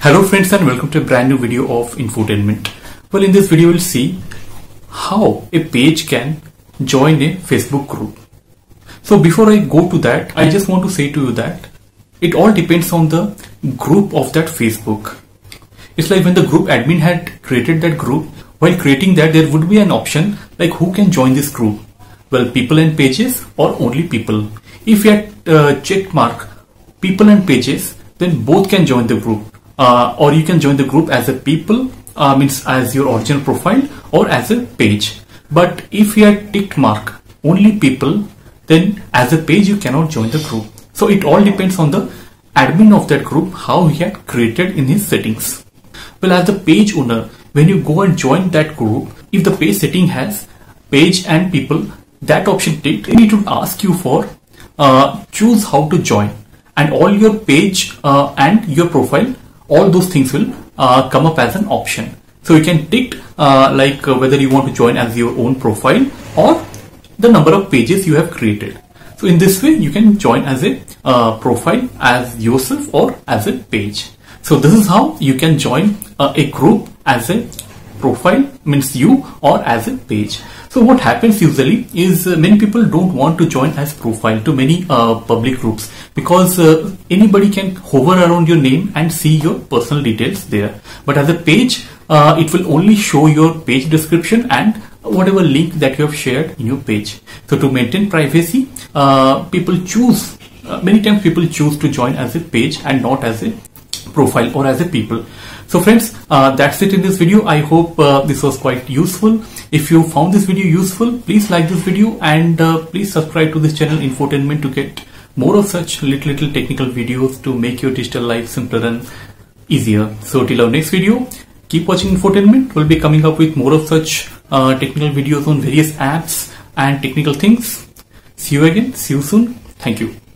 Hello friends, and welcome to a brand new video of Infotainment. Well, in this video we'll see how a page can join a Facebook group. So before I go to that, I just want to say to you that it all depends on the group of that Facebook. It's like when the group admin had created that group, while creating that there would be an option like who can join this group. Well, people and pages or only people. If you had check mark people and pages, then both can join the group. Or you can join the group as a people, means as your original profile or as a page. But if you had ticked mark only people, then as a page you cannot join the group. So it all depends on the admin of that group, how he had created in his settings. Well, as the page owner, when you go and join that group, if the page setting has page and people, that option ticked, then it would ask you for choose how to join, and all your page and your profile, all those things will come up as an option. So you can tick whether you want to join as your own profile or the number of pages you have created. So in this way you can join as a profile, as yourself, or as a page. So this is how you can join a group as a profile, means you, or as a page. So what happens usually is many people don't want to join as profile to many public groups, because anybody can hover around your name and see your personal details there. But as a page, it will only show your page description and whatever link that you have shared in your page. So to maintain privacy, many times people choose to join as a page and not as a profile or as a people. So friends, that's it in this video. I hope this was quite useful. If you found this video useful, please like this video, and please subscribe to this channel Infotainment to get more of such little technical videos to make your digital life simpler and easier. So till our next video, keep watching Infotainment. We'll be coming up with more of such technical videos on various apps and technical things. See you again. See you soon. Thank you.